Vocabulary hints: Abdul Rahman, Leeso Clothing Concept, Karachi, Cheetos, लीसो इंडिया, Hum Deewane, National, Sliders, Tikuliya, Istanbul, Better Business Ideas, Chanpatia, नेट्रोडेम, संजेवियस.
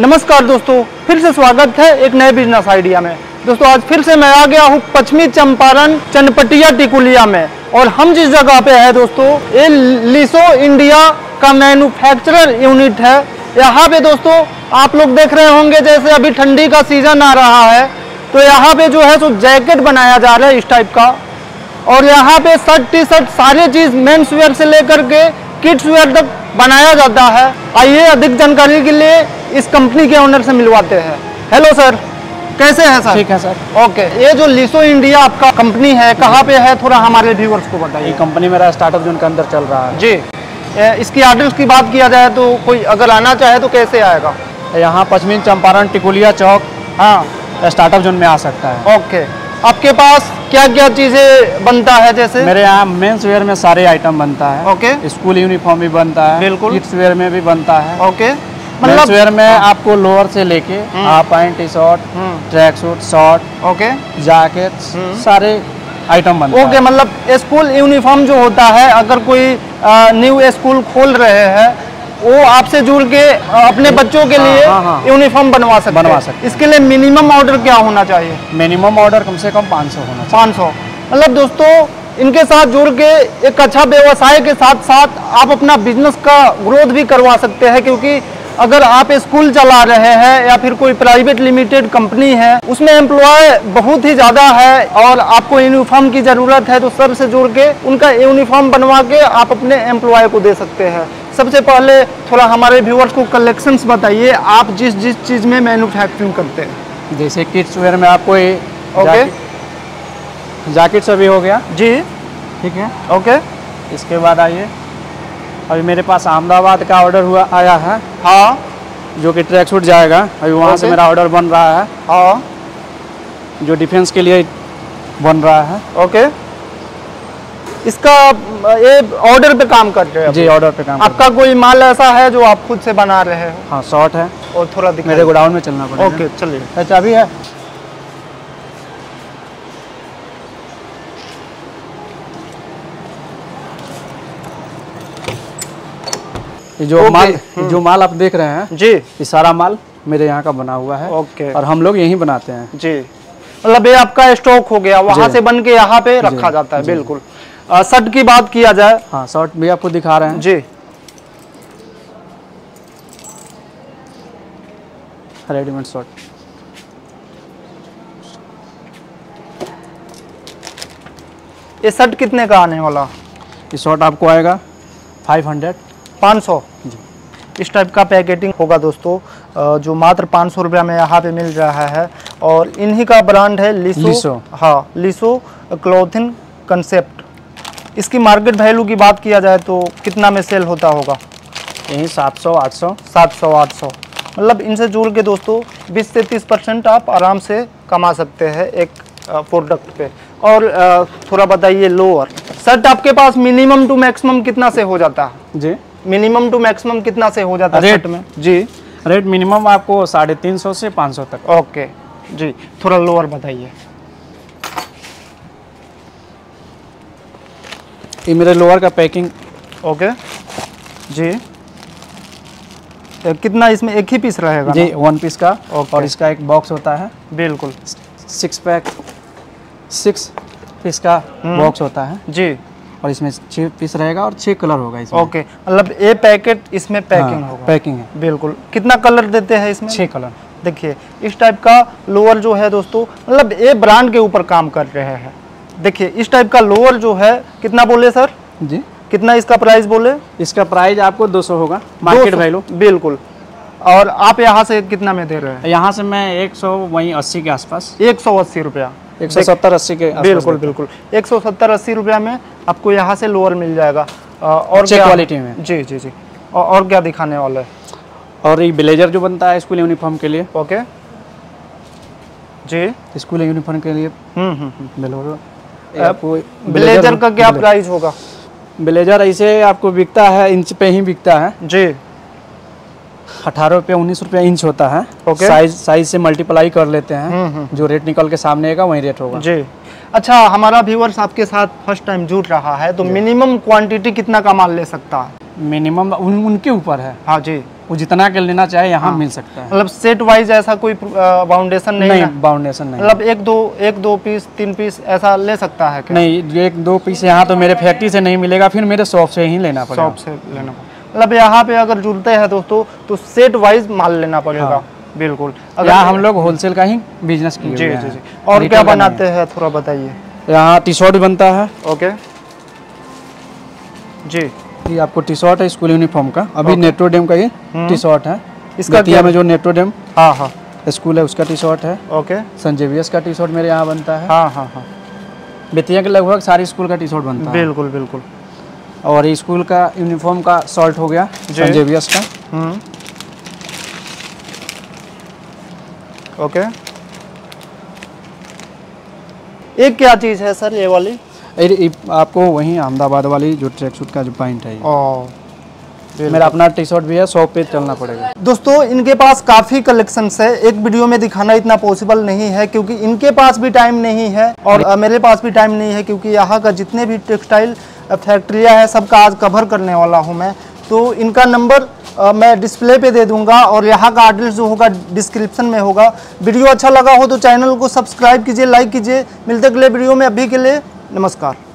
नमस्कार दोस्तों, फिर से स्वागत है एक नए बिजनेस आइडिया में। दोस्तों आज फिर से मैं आ गया हूँ पश्चिमी चंपारण चनपटिया टिकुलिया में, और हम जिस जगह पे है दोस्तों ये लीसो इंडिया का मैन्युफैक्चरर यूनिट है। यहाँ पे दोस्तों आप लोग देख रहे होंगे जैसे अभी ठंडी का सीजन आ रहा है तो यहाँ पे जो है सो जैकेट बनाया जा रहा है इस टाइप का, और यहाँ पे शर्ट टी शर्ट सारे चीज़ मेन्स वेयर से लेकर के किड्स वेयर तक बनाया जाता है। आइए अधिक जानकारी के लिए इस कंपनी के ओनर से मिलवाते हैं। हेलो सर, कैसे हैं सर? ठीक है सर। ओके, ये जो लीसो इंडिया आपका कंपनी है कहाँ पे है, थोड़ा हमारे व्यूअर्स को बताइए। कंपनी मेरा स्टार्टअप जोन के अंदर चल रहा है जी। इसकी एड्रेस की बात किया जाए तो कोई अगर आना चाहे तो कैसे आएगा? यहाँ पश्चिमी चंपारण टिकुलिया चौक, हाँ, स्टार्टअप जोन में आ सकता है। ओके, आपके पास क्या क्या चीजें बनता है? जैसे मेरे यहाँ मेंस वेयर में सारे आइटम बनता है। ओके, स्कूल यूनिफॉर्म भी बनता है, बिल्कुल, किड्स वेयर में भी बनता है। ओके, मेंस वेयर में आपको लोअर से लेके half pant, T shirt, track suit, short, okay, jacket, सारे आइटम बनता है। ओके, मतलब स्कूल यूनिफॉर्म जो होता है अगर कोई न्यू स्कूल खोल रहे हैं वो आपसे जुड़ के अपने बच्चों के लिए यूनिफॉर्म बनवा सकते। इसके लिए मिनिमम ऑर्डर क्या होना चाहिए? मिनिमम ऑर्डर कम से कम 500 होना चाहिए। 500 मतलब दोस्तों इनके साथ जुड़ के एक अच्छा व्यवसाय के साथ साथ आप अपना बिजनेस का ग्रोथ भी करवा सकते हैं, क्योंकि अगर आप स्कूल चला रहे हैं या फिर कोई प्राइवेट लिमिटेड कंपनी है उसमें एम्प्लॉय बहुत ही ज़्यादा है और आपको यूनिफॉर्म की ज़रूरत है तो सर से जुड़ के उनका यूनिफॉर्म बनवा के आप अपने एम्प्लॉय को दे सकते हैं। सबसे पहले थोड़ा हमारे व्यूअर्स को कलेक्शंस बताइए, आप जिस जिस चीज़ में मैन्युफैक्चरिंग करते हैं। जैसे किड्स वेयर में आपको जैकेट सभी हो गया जी, ठीक है। ओके, इसके बाद आइए, अभी मेरे पास अहमदाबाद का ऑर्डर आया है, हाँ, जो कि ट्रैक सूट जाएगा। अभी वहाँ से मेरा ऑर्डर बन रहा है, हाँ, जो डिफेंस के लिए बन रहा है। ओके, इसका ये ऑर्डर पे काम कर रहे हैं? जी, ऑर्डर पे काम। आपका कोई माल ऐसा है जो आप खुद से बना रहे हैं? हाँ, शॉर्ट है और थोड़ा मेरे गोडाउन में चलना पड़ेगा। ओके, चलिए। अच्छा, अभी है जो माल आप देख रहे हैं जी, ये सारा माल मेरे यहाँ का बना हुआ है। ओके, और हम लोग यहीं बनाते हैं जी, मतलब ये आपका स्टॉक हो गया, वहाँ से बन के यहाँ पे रखा जाता है। बिल्कुल। शर्ट की बात किया जाए, हाँ, शर्ट भी आपको दिखा रहे हैं जी। रेडीमेड शर्ट, ये शर्ट कितने का आने वाला? ये शर्ट आपको आएगा 500 जी। इस टाइप का पैकेटिंग होगा दोस्तों, जो मात्र 500 रुपया में यहाँ पे मिल रहा है, और इन्हीं का ब्रांड है लीसो, हाँ, लीसो क्लोथिंग कंसेप्ट। इसकी मार्केट वैल्यू की बात किया जाए तो कितना में सेल होता होगा? यही 700-800। मतलब इनसे जुड़ के दोस्तों 20 से 30% आप आराम से कमा सकते हैं एक प्रोडक्ट पे। और थोड़ा बताइए, लोअर शर्ट आपके पास मिनिमम टू मैक्सिमम कितना से हो जाता है जी? मिनिमम टू मैक्सिमम कितना से हो जाता है रेट में जी? रेट मिनिमम आपको 350 से 500 तक। ओके जी, थोड़ा लोअर बताइए। ये मेरे लोअर का पैकिंग। ओके जी, कितना इसमें एक ही पीस रहेगा जी? 1 पीस का। और इसका एक बॉक्स होता है, बिल्कुल, 6 पीस का बॉक्स होता है जी, और इसमें 6 पीस रहेगा और 6 कलर होगा इसमें। ओके, मतलब ये पैकेट इसमें पैकिंग होगा, पैकिंग है, बिल्कुल। कितना कलर देते हैं इसमें? 6 कलर। देखिए इस टाइप का लोअर जो है दोस्तों, मतलब ये ब्रांड के ऊपर काम कर रहे हैं। देखिए इस टाइप का लोअर जो है, कितना बोले सर जी, कितना इसका प्राइस बोले? इसका प्राइस आपको 200 होगा मार्केट वैल्यू, बिल्कुल। और आप यहाँ से कितना में दे रहे हैं? यहाँ से मैं 180 के आसपास, 180 रुपया, 170-80 के, बिल्कुल बिल्कुल, 170-80 रुपया में आपको यहाँ से लोअर मिल जाएगा। और क्या क्वालिटी में जी? जी जी। और क्या दिखाने वाला है? और ये ब्लेजर जो बनता है स्कूल यूनिफॉर्म के लिए। ओके जी, स्कूल यूनिफॉर्म के लिए। ब्लेजर का क्या प्राइस होगा? ब्लेजर ऐसे आपको बिकता है, इंच पे ही बिकता है जी, 18 रुपये 19 रुपये इंच होता है। ओके, साइज से मल्टीप्लाई कर लेते हैं, जो रेट निकल के सामने आएगा वही रेट होगा जी। अच्छा, हमारा व्यूअर्स आपके साथ फर्स्ट टाइम जुड़ रहा है तो मिनिमम क्वांटिटी कितना का माल ले सकता है? मिनिमम उनके ऊपर है, हाँ जी, वो जितना के लेना चाहे यहाँ मिल सकता है। मतलब सेट वाइज ऐसा कोई बाउंडेशन नहीं, बाउंडेशन नहीं, मतलब एक दो पीस 3 पीस ऐसा ले सकता है क्या? नहीं, 1-2 पीस यहाँ तो मेरे फैक्ट्री से नहीं मिलेगा, फिर मेरे शॉप से ही लेना पड़ेगा। शॉप से लेना पड़ेगा, मतलब यहाँ पे अगर जुड़ते हैं दोस्तों तो सेट वाइज माल लेना पड़ेगा। बिल्कुल, यहाँ हम लोग होलसेल का ही बिजनेस किए हुए हैं। जी जी। और क्या बनाते हैं थोड़ा बताइए? यहाँ टी शर्ट बनता है। ओके जी, ये आपको टी शर्ट है स्कूल यूनिफॉर्म का। अभी नेट्रोडेम का ये टी शर्ट है, इसका दिया में जो नेट्रोडेम हाँ स्कूल है उसका टी शर्ट है। ओके, संजेवियस का टी शर्ट मेरे यहाँ बनता है। हाँ, बेतिया के लगभग सारे स्कूल का टी शर्ट बनता है। बिल्कुल बिल्कुल। और स्कूल का यूनिफॉर्म का शर्ट हो गया संजेवियस का। ओके, एक क्या चीज़ है सर ये वाली? आपको वही अहमदाबाद वाली जो ट्रैक सूट का जो पॉइंट है। मेरा अपना टी शर्ट भी है, शॉप पे चलना पड़ेगा। दोस्तों इनके पास काफ़ी कलेक्शंस है, एक वीडियो में दिखाना इतना पॉसिबल नहीं है क्योंकि इनके पास भी टाइम नहीं है और मेरे पास भी टाइम नहीं है, क्योंकि यहाँ का जितने भी टेक्सटाइल फैक्ट्रियाँ हैं सबका आज कवर करने वाला हूँ मैं। तो इनका नंबर मैं डिस्प्ले पे दे दूंगा और यहाँ का एड्रेस जो होगा डिस्क्रिप्शन में होगा। वीडियो अच्छा लगा हो तो चैनल को सब्सक्राइब कीजिए, लाइक कीजिए। मिलते अगले वीडियो में, अभी के लिए नमस्कार।